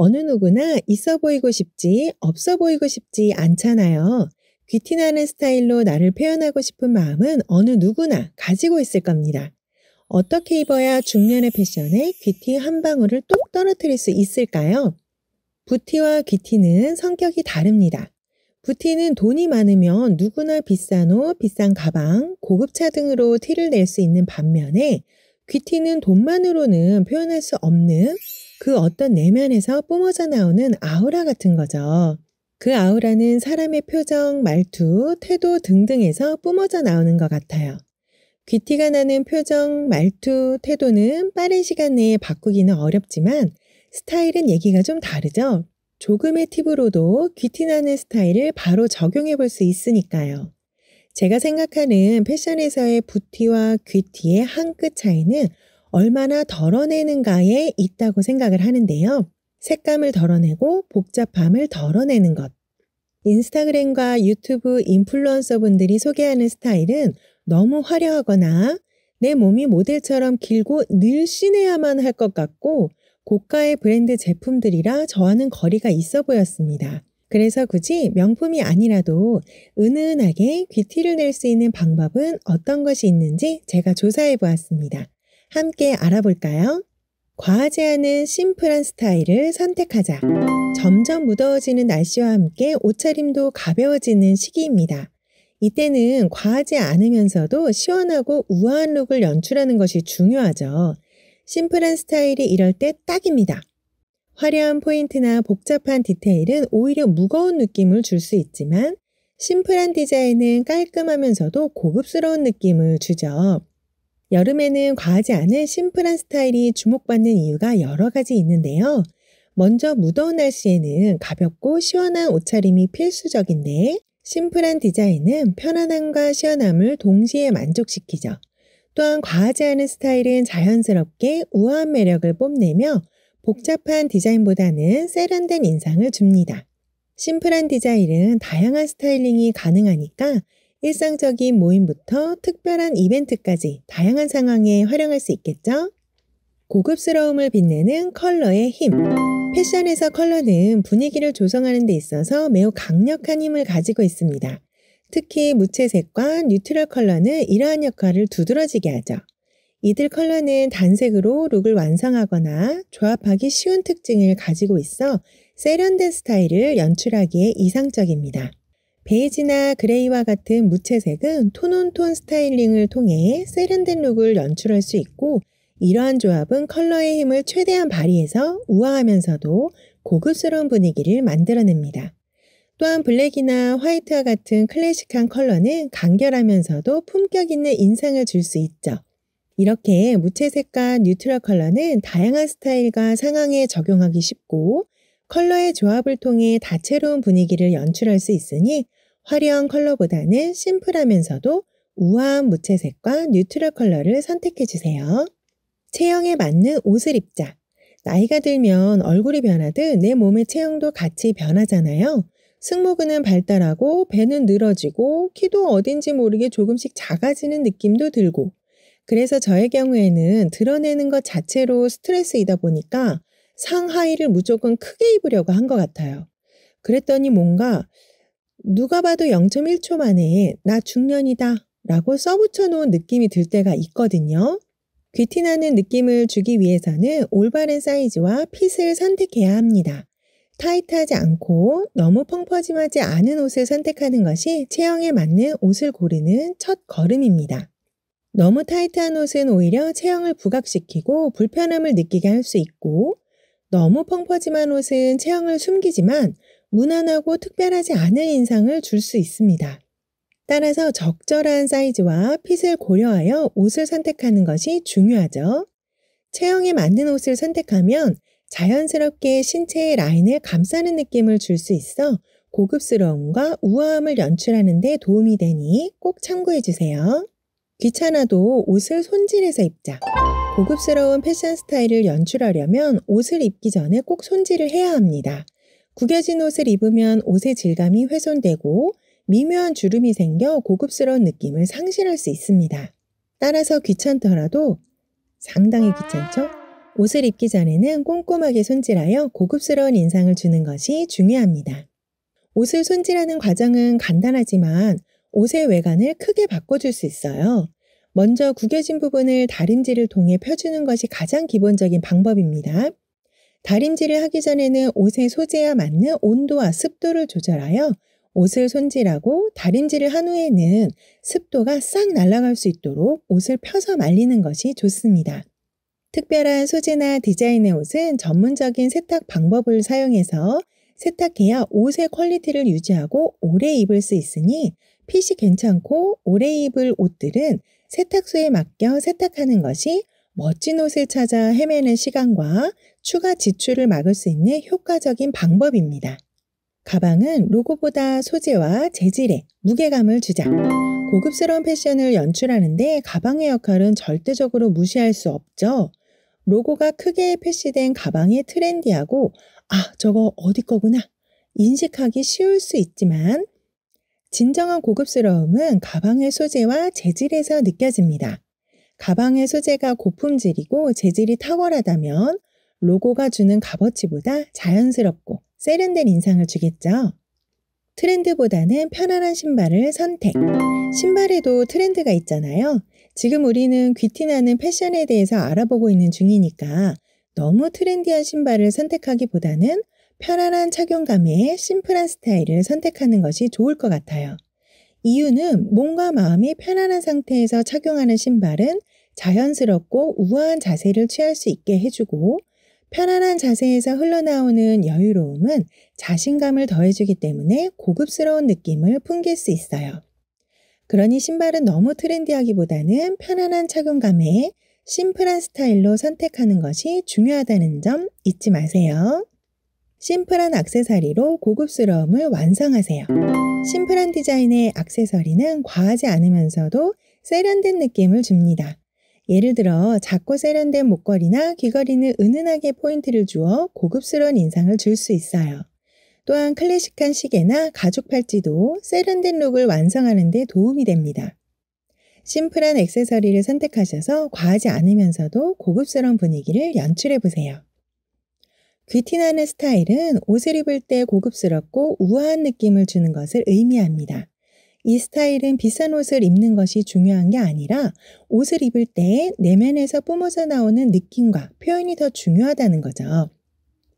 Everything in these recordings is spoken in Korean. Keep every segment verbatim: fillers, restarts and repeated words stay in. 어느 누구나 있어 보이고 싶지 없어 보이고 싶지 않잖아요. 귀티나는 스타일로 나를 표현하고 싶은 마음은 어느 누구나 가지고 있을 겁니다. 어떻게 입어야 중년의 패션에 귀티 한 방울을 똑 떨어뜨릴 수 있을까요? 부티와 귀티는 성격이 다릅니다. 부티는 돈이 많으면 누구나 비싼 옷, 비싼 가방, 고급차 등으로 티를 낼 수 있는 반면에 귀티는 돈만으로는 표현할 수 없는 그 어떤 내면에서 뿜어져 나오는 아우라 같은 거죠. 그 아우라는 사람의 표정, 말투, 태도 등등에서 뿜어져 나오는 것 같아요. 귀티가 나는 표정, 말투, 태도는 빠른 시간 내에 바꾸기는 어렵지만 스타일은 얘기가 좀 다르죠. 조금의 팁으로도 귀티나는 스타일을 바로 적용해 볼 수 있으니까요. 제가 생각하는 패션에서의 부티와 귀티의 한 끗 차이는 얼마나 덜어내는가에 있다고 생각을 하는데요. 색감을 덜어내고 복잡함을 덜어내는 것. 인스타그램과 유튜브 인플루언서분들이 소개하는 스타일은 너무 화려하거나 내 몸이 모델처럼 길고 늘씬해야만 할 것 같고 고가의 브랜드 제품들이라 저와는 거리가 있어 보였습니다. 그래서 굳이 명품이 아니라도 은은하게 귀티를 낼 수 있는 방법은 어떤 것이 있는지 제가 조사해 보았습니다. 함께 알아볼까요? 과하지 않은 심플한 스타일을 선택하자. 점점 무더워지는 날씨와 함께 옷차림도 가벼워지는 시기입니다. 이때는 과하지 않으면서도 시원하고 우아한 룩을 연출하는 것이 중요하죠. 심플한 스타일이 이럴 때 딱입니다. 화려한 포인트나 복잡한 디테일은 오히려 무거운 느낌을 줄 수 있지만 심플한 디자인은 깔끔하면서도 고급스러운 느낌을 주죠. 여름에는 과하지 않은 심플한 스타일이 주목받는 이유가 여러 가지 있는데요. 먼저 무더운 날씨에는 가볍고 시원한 옷차림이 필수적인데 심플한 디자인은 편안함과 시원함을 동시에 만족시키죠. 또한 과하지 않은 스타일은 자연스럽게 우아한 매력을 뽐내며 복잡한 디자인보다는 세련된 인상을 줍니다. 심플한 디자인은 다양한 스타일링이 가능하니까 일상적인 모임부터 특별한 이벤트까지 다양한 상황에 활용할 수 있겠죠? 고급스러움을 빛내는 컬러의 힘. 패션에서 컬러는 분위기를 조성하는 데 있어서 매우 강력한 힘을 가지고 있습니다. 특히 무채색과 뉴트럴 컬러는 이러한 역할을 두드러지게 하죠. 이들 컬러는 단색으로 룩을 완성하거나 조합하기 쉬운 특징을 가지고 있어 세련된 스타일을 연출하기에 이상적입니다. 베이지나 그레이와 같은 무채색은 톤온톤 스타일링을 통해 세련된 룩을 연출할 수 있고 이러한 조합은 컬러의 힘을 최대한 발휘해서 우아하면서도 고급스러운 분위기를 만들어냅니다. 또한 블랙이나 화이트와 같은 클래식한 컬러는 간결하면서도 품격 있는 인상을 줄 수 있죠. 이렇게 무채색과 뉴트럴 컬러는 다양한 스타일과 상황에 적용하기 쉽고 컬러의 조합을 통해 다채로운 분위기를 연출할 수 있으니 화려한 컬러보다는 심플하면서도 우아한 무채색과 뉴트럴 컬러를 선택해주세요. 체형에 맞는 옷을 입자. 나이가 들면 얼굴이 변하듯 내 몸의 체형도 같이 변하잖아요. 승모근은 발달하고 배는 늘어지고 키도 어딘지 모르게 조금씩 작아지는 느낌도 들고 그래서 저의 경우에는 드러내는 것 자체로 스트레스이다 보니까 상하의를 무조건 크게 입으려고 한 것 같아요. 그랬더니 뭔가 누가 봐도 영 점 일 초 만에 나 중년이다 라고 써붙여 놓은 느낌이 들 때가 있거든요. 귀티나는 느낌을 주기 위해서는 올바른 사이즈와 핏을 선택해야 합니다. 타이트하지 않고 너무 펑퍼짐하지 않은 옷을 선택하는 것이 체형에 맞는 옷을 고르는 첫 걸음입니다. 너무 타이트한 옷은 오히려 체형을 부각시키고 불편함을 느끼게 할 수 있고 너무 펑퍼짐한 옷은 체형을 숨기지만 무난하고 특별하지 않은 인상을 줄 수 있습니다. 따라서 적절한 사이즈와 핏을 고려하여 옷을 선택하는 것이 중요하죠. 체형에 맞는 옷을 선택하면 자연스럽게 신체의 라인을 감싸는 느낌을 줄 수 있어 고급스러움과 우아함을 연출하는 데 도움이 되니 꼭 참고해주세요. 귀찮아도 옷을 손질해서 입자. 고급스러운 패션 스타일을 연출하려면 옷을 입기 전에 꼭 손질을 해야 합니다. 구겨진 옷을 입으면 옷의 질감이 훼손되고 미묘한 주름이 생겨 고급스러운 느낌을 상실할 수 있습니다. 따라서 귀찮더라도, 상당히 귀찮죠? 옷을 입기 전에는 꼼꼼하게 손질하여 고급스러운 인상을 주는 것이 중요합니다. 옷을 손질하는 과정은 간단하지만 옷의 외관을 크게 바꿔줄 수 있어요. 먼저 구겨진 부분을 다림질을 통해 펴주는 것이 가장 기본적인 방법입니다. 다림질을 하기 전에는 옷의 소재와 맞는 온도와 습도를 조절하여 옷을 손질하고 다림질을 한 후에는 습도가 싹 날아갈 수 있도록 옷을 펴서 말리는 것이 좋습니다. 특별한 소재나 디자인의 옷은 전문적인 세탁 방법을 사용해서 세탁해야 옷의 퀄리티를 유지하고 오래 입을 수 있으니 핏이 괜찮고 오래 입을 옷들은 세탁소에 맡겨 세탁하는 것이 멋진 옷을 찾아 헤매는 시간과 추가 지출을 막을 수 있는 효과적인 방법입니다. 가방은 로고보다 소재와 재질에 무게감을 주자. 고급스러운 패션을 연출하는데 가방의 역할은 절대적으로 무시할 수 없죠. 로고가 크게 표시된 가방이 트렌디하고 아, 저거 어디 거구나 인식하기 쉬울 수 있지만 진정한 고급스러움은 가방의 소재와 재질에서 느껴집니다. 가방의 소재가 고품질이고 재질이 탁월하다면 로고가 주는 값어치보다 자연스럽고 세련된 인상을 주겠죠. 트렌드보다는 편안한 신발을 선택. 신발에도 트렌드가 있잖아요. 지금 우리는 귀티나는 패션에 대해서 알아보고 있는 중이니까 너무 트렌디한 신발을 선택하기보다는 편안한 착용감에 심플한 스타일을 선택하는 것이 좋을 것 같아요. 이유는 몸과 마음이 편안한 상태에서 착용하는 신발은 자연스럽고 우아한 자세를 취할 수 있게 해주고 편안한 자세에서 흘러나오는 여유로움은 자신감을 더해주기 때문에 고급스러운 느낌을 풍길 수 있어요. 그러니 신발은 너무 트렌디하기보다는 편안한 착용감에 심플한 스타일로 선택하는 것이 중요하다는 점 잊지 마세요. 심플한 액세서리로 고급스러움을 완성하세요. 심플한 디자인의 액세서리는 과하지 않으면서도 세련된 느낌을 줍니다. 예를 들어 작고 세련된 목걸이나 귀걸이는 은은하게 포인트를 주어 고급스러운 인상을 줄 수 있어요. 또한 클래식한 시계나 가죽 팔찌도 세련된 룩을 완성하는 데 도움이 됩니다. 심플한 액세서리를 선택하셔서 과하지 않으면서도 고급스러운 분위기를 연출해 보세요. 귀티나는 스타일은 옷을 입을 때 고급스럽고 우아한 느낌을 주는 것을 의미합니다. 이 스타일은 비싼 옷을 입는 것이 중요한 게 아니라 옷을 입을 때 내면에서 뿜어져 나오는 느낌과 표현이 더 중요하다는 거죠.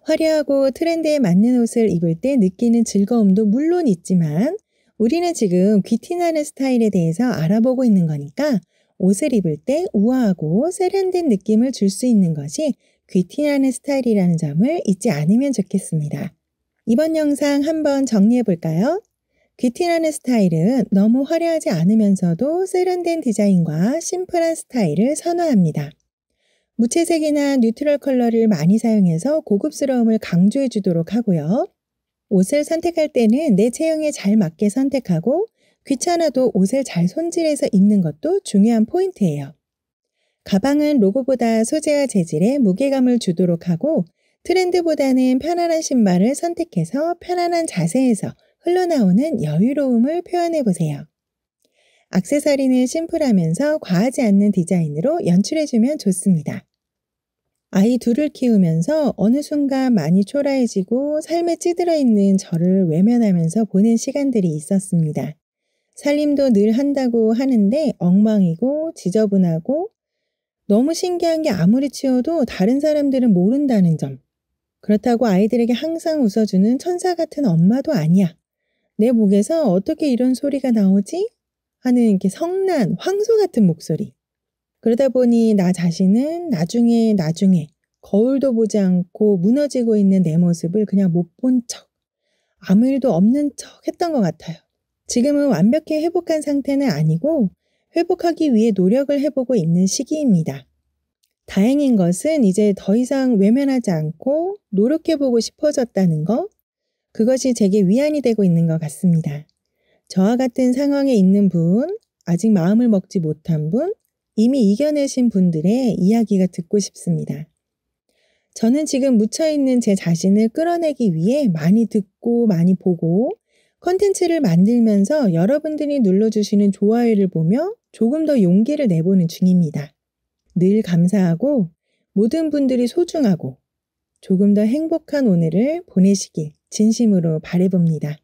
화려하고 트렌드에 맞는 옷을 입을 때 느끼는 즐거움도 물론 있지만 우리는 지금 귀티나는 스타일에 대해서 알아보고 있는 거니까 옷을 입을 때 우아하고 세련된 느낌을 줄 수 있는 것이 귀티나는 스타일이라는 점을 잊지 않으면 좋겠습니다. 이번 영상 한번 정리해 볼까요? 귀티나는 스타일은 너무 화려하지 않으면서도 세련된 디자인과 심플한 스타일을 선호합니다. 무채색이나 뉴트럴 컬러를 많이 사용해서 고급스러움을 강조해 주도록 하고요. 옷을 선택할 때는 내 체형에 잘 맞게 선택하고 귀찮아도 옷을 잘 손질해서 입는 것도 중요한 포인트예요. 가방은 로고보다 소재와 재질에 무게감을 주도록 하고 트렌드보다는 편안한 신발을 선택해서 편안한 자세에서 흘러나오는 여유로움을 표현해 보세요. 액세서리는 심플하면서 과하지 않는 디자인으로 연출해 주면 좋습니다. 아이 둘을 키우면서 어느 순간 많이 초라해지고 삶에 찌들어 있는 저를 외면하면서 보낸 시간들이 있었습니다. 살림도 늘 한다고 하는데 엉망이고 지저분하고 너무 신기한 게 아무리 치워도 다른 사람들은 모른다는 점. 그렇다고 아이들에게 항상 웃어주는 천사 같은 엄마도 아니야. 내 목에서 어떻게 이런 소리가 나오지? 하는 이렇게 성난 황소 같은 목소리. 그러다 보니 나 자신은 나중에 나중에 거울도 보지 않고 무너지고 있는 내 모습을 그냥 못 본 척, 아무 일도 없는 척 했던 것 같아요. 지금은 완벽히 회복한 상태는 아니고 회복하기 위해 노력을 해보고 있는 시기입니다. 다행인 것은 이제 더 이상 외면하지 않고 노력해보고 싶어졌다는 것, 그것이 제게 위안이 되고 있는 것 같습니다. 저와 같은 상황에 있는 분, 아직 마음을 먹지 못한 분, 이미 이겨내신 분들의 이야기가 듣고 싶습니다. 저는 지금 묻혀있는 제 자신을 끌어내기 위해 많이 듣고 많이 보고 콘텐츠를 만들면서 여러분들이 눌러주시는 좋아요를 보며 조금 더 용기를 내보는 중입니다. 늘 감사하고 모든 분들이 소중하고 조금 더 행복한 오늘을 보내시길 진심으로 바라봅니다.